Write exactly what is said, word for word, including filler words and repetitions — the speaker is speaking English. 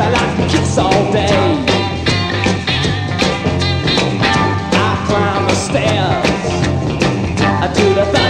I like to kiss all day. I climb the stairs to the